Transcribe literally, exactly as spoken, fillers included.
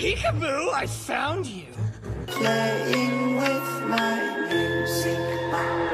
Peekaboo, I found you. Playing with my music box.